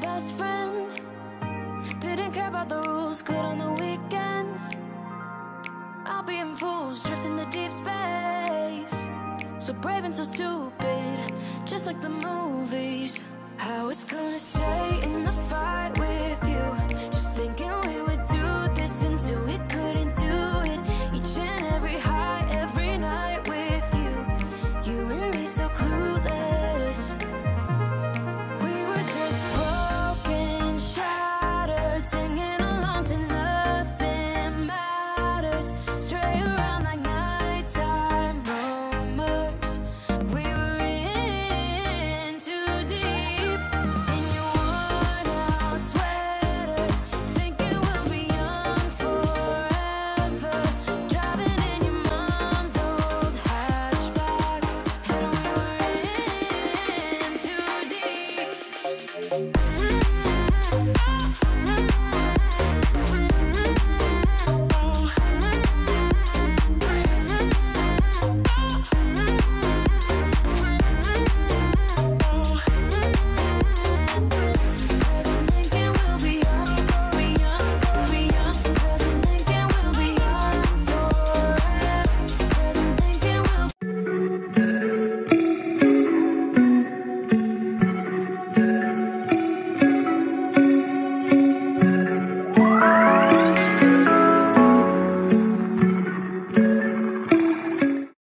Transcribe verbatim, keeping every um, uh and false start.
best friend. Didn't care about the rules, good on the weekends. I'll be in fools, drifting to deep space. So brave and so stupid, just like the movies. How it's gonna stay in the fight with you.